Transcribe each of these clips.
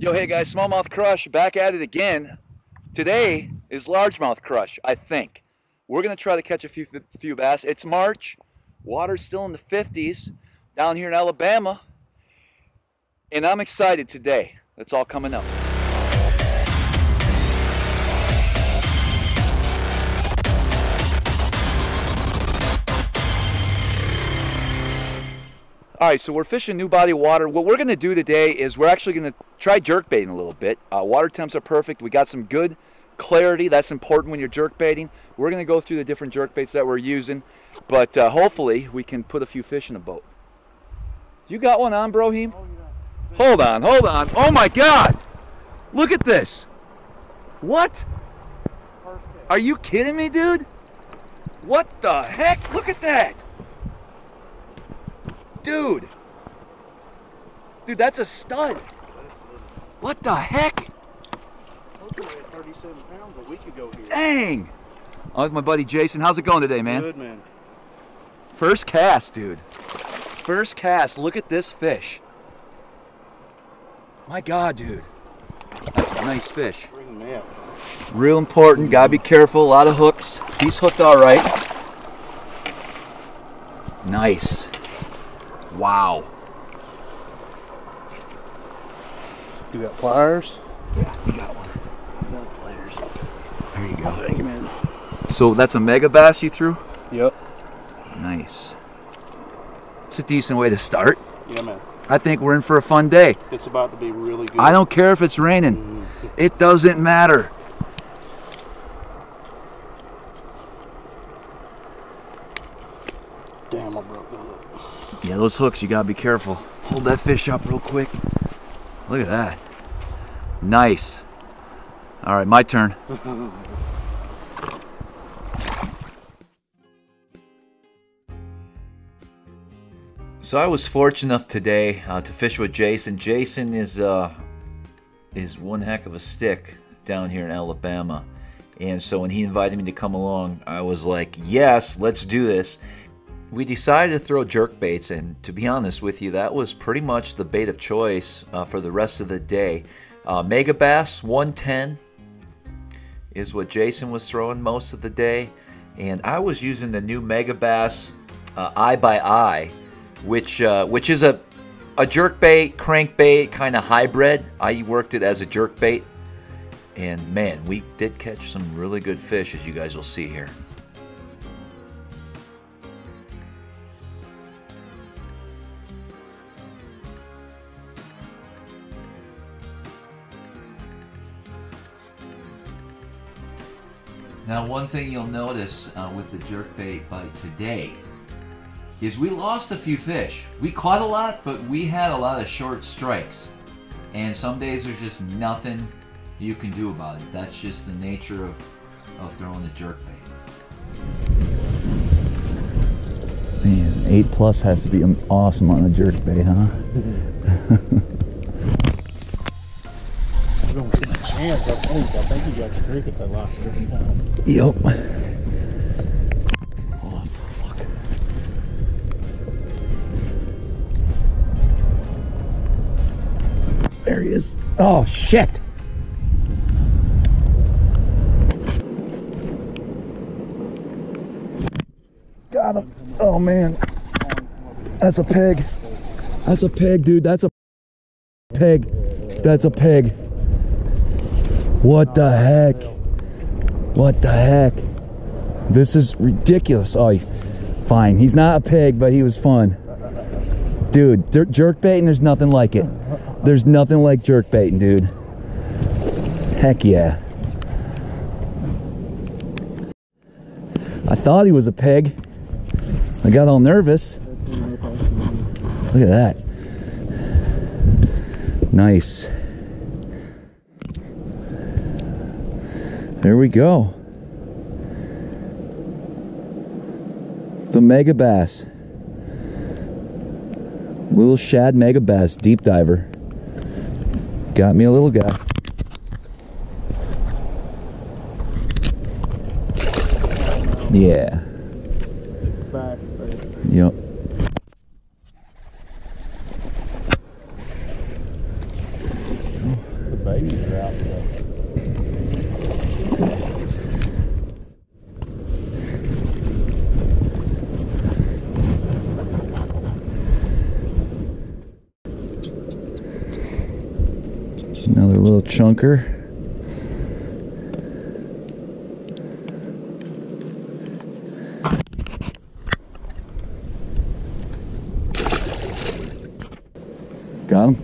Yo, hey guys, Smallmouth Crush back at it again. Today is Largemouth Crush, I think. We're gonna try to catch a few bass. It's March, water's still in the 50s down here in Alabama, and I'm excited today. That's all coming up. All right, so we're fishing new body of water. What we're gonna do today is we're actually gonna try jerkbaiting a little bit. Water temps are perfect. We got some good clarity. That's important when you're jerkbaiting. We're gonna go through the different jerkbaits that we're using, but hopefully we can put a few fish in the boat. You got one on, Broheem? Oh, yeah. Hold on. Oh my God! Look at this. What? Perfect. Are you kidding me, dude? What the heck? Look at that. Dude, that's a stud. What the heck? I had 37 pounds a week ago here. Dang! I'm with my buddy Jason. How's it going today, man? Good, man. First cast, dude. First cast. Look at this fish. My God, dude. That's a nice fish. Bring them out. Real important. Gotta be careful. A lot of hooks. He's hooked all right. Nice. Wow. You got pliers? Yeah, we got one. No pliers. There you go. Thank you, man. So that's a Megabass you threw? Yep. Nice. It's a decent way to start. Yeah, man. I think we're in for a fun day. It's about to be really good. I don't care if it's raining. It doesn't matter. Damn, I broke the hook. Yeah, those hooks, you gotta be careful. Hold that fish up real quick. Look at that. Nice. All right, my turn. So I was fortunate enough today to fish with Jason. Jason is one heck of a stick down here in Alabama. And so when he invited me to come along, I was like, yes, let's do this. We decided to throw jerkbaits, and to be honest with you, that was pretty much the bait of choice for the rest of the day. Megabass 110 is what Jason was throwing most of the day, and I was using the new Megabass Eye by Eye, which is a jerkbait, crankbait kind of hybrid. I worked it as a jerkbait, and man, we did catch some really good fish, as you guys will see here. Now, one thing you'll notice with the jerkbait bite today is we lost a few fish. We caught a lot, but we had a lot of short strikes. And some days there's just nothing you can do about it. That's just the nature of throwing the jerkbait. Man, 8+ has to be awesome on the jerkbait, huh? Hands up. Oh, I think you got your creek if I lost it every time. Yep. Hold on for a look. There he is. Oh, shit. Got him. Oh, man. That's a pig. That's a pig, dude. That's a pig. That's a pig. What the heck? What the heck? This is ridiculous. Oh, fine. He's not a pig, but he was fun. Dude, jerkbaiting, there's nothing like it. There's nothing like jerkbaiting, dude. Heck yeah. I thought he was a pig. I got all nervous. Look at that. Nice. There we go. The Megabass. Little shad Megabass, deep diver. Got me a little guy. Yeah. Back. Yep. babies are out there. Another little chunker. Got him.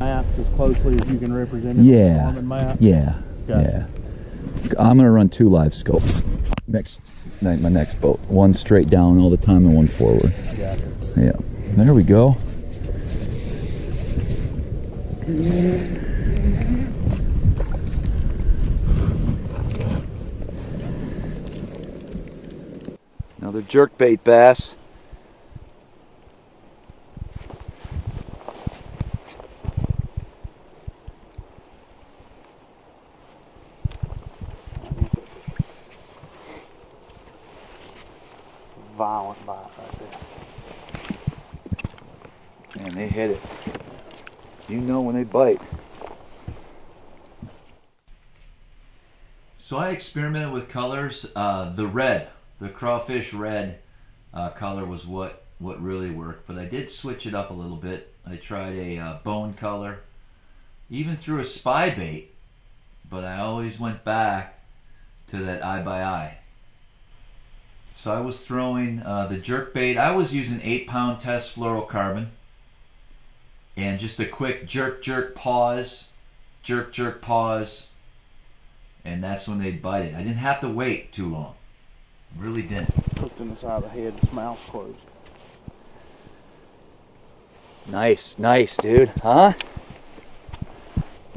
Yeah. As closely as you can represent it. Yeah. Map. Yeah. Gotcha. Yeah. I'm gonna run two live scopes next night. My next boat, one straight down all the time and one forward. Gotcha. Yeah. There we go. Another jerkbait bass. Violent bite right there. Man, they hit it. You know when they bite. So I experimented with colors. The red, the crawfish red color was what really worked, but I did switch it up a little bit. I tried a bone color, even threw a spy bait, but I always went back to that eye by eye. So I was throwing the jerkbait. I was using 8-pound test fluorocarbon and just a quick jerk, jerk, pause, and that's when they'd bite it. I didn't have to wait too long. Really didn't. Hooked in the side of the head, his mouth closed. Nice, nice, dude, huh?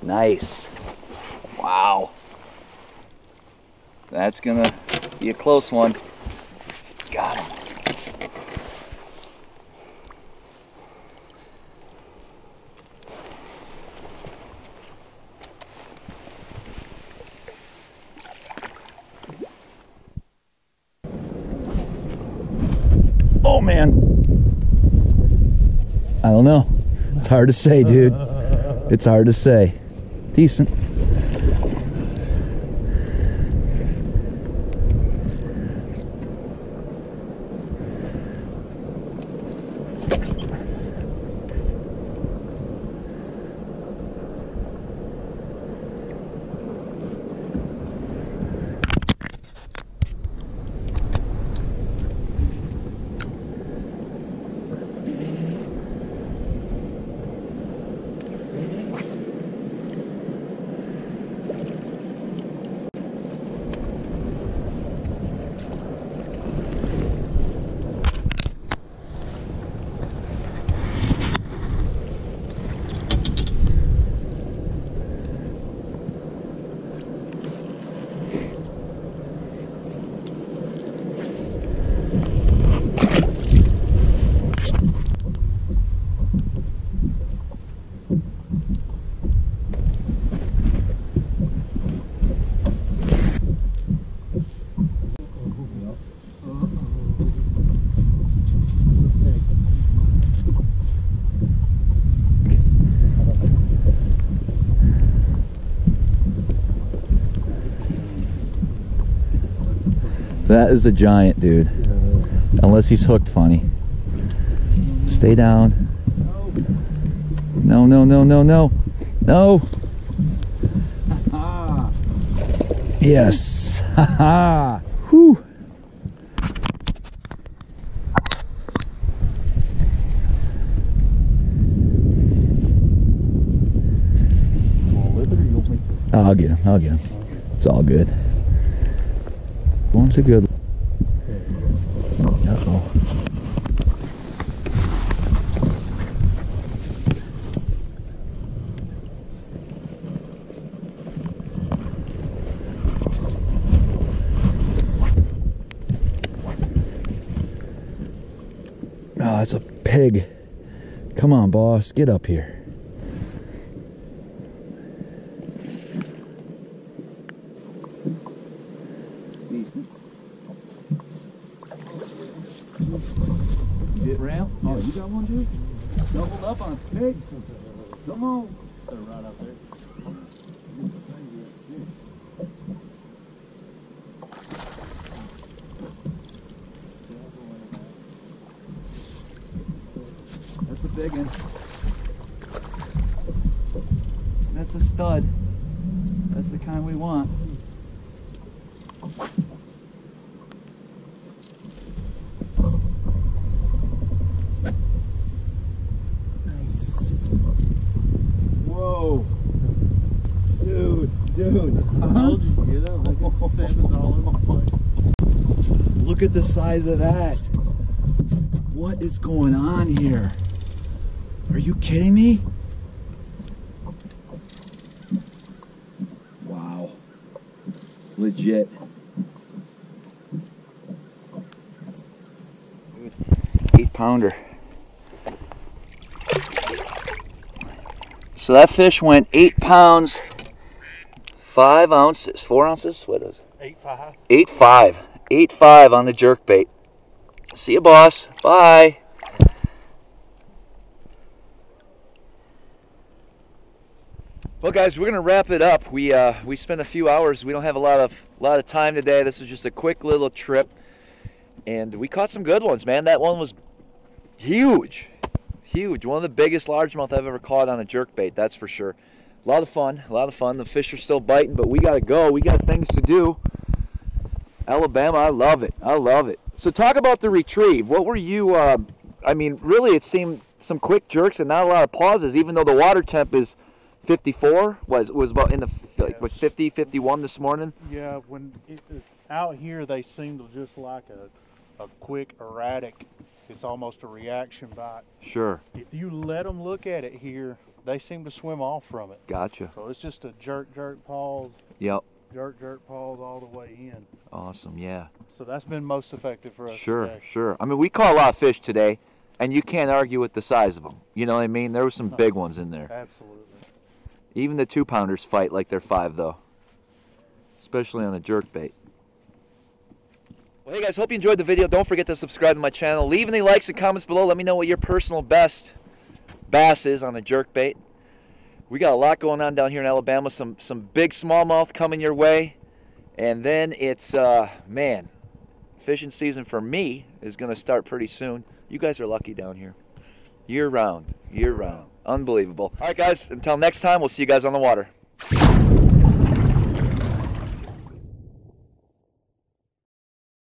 Nice. Wow. That's gonna be a close one. Got him. Oh man, I don't know. It's hard to say, dude. It's hard to say. Decent. That is a giant, dude. Unless he's hooked funny. Stay down. No, no, no, no, no. No. Yes. Haha. Whew. I'll get him. It's all good. One's a good one. Oh, that's a pig. Come on, boss, get up here. Decent. Is it round? Oh, you got one, dude? Doubled up on a pig. Come on. They're right up there. Big one. That's a stud. That's the kind we want. Nice. Whoa. Dude. I told you to get up. Look at the salmon's all over the place. Look at the size of that. What is going on here? Are you kidding me? Wow. Legit. Eight-pounder. So that fish went 8 pounds, 5 ounces, 4 ounces? What is it? 8.5. 8.5. 8.5 on the jerkbait. See you, boss. Bye. Well, guys, we're gonna wrap it up. We spent a few hours. We don't have a lot of time today. This is just a quick little trip, and we caught some good ones, man. That one was huge, huge. One of the biggest largemouth I've ever caught on a jerkbait. That's for sure. A lot of fun. A lot of fun. The fish are still biting, but we gotta go. We got things to do. Alabama, I love it. I love it. So talk about the retrieve. What were you? I mean, really, it seemed some quick jerks and not a lot of pauses, even though the water temp is 54 was about in the like what, 50, 51 this morning. Yeah, when it's out here they seem to just like a quick erratic. It's almost a reaction bite. Sure. If you let them look at it here, they seem to swim off from it. Gotcha. So it's just a jerk pause. Yep. Jerk pause all the way in. Awesome, yeah. So that's been most effective for us. Sure, today. Sure. I mean, we caught a lot of fish today, and you can't argue with the size of them. You know what I mean? There were some big ones in there. Absolutely. Even the 2-pounders fight like they're 5, though, especially on a jerkbait. Well, hey guys, hope you enjoyed the video. Don't forget to subscribe to my channel. Leave any likes and comments below. Let me know what your personal best bass is on a jerkbait. We got a lot going on down here in Alabama. Some big smallmouth coming your way, and then it's man, fishing season for me is going to start pretty soon. You guys are lucky down here, year round, year round. Unbelievable. All right, guys, until next time, we'll see you guys on the water.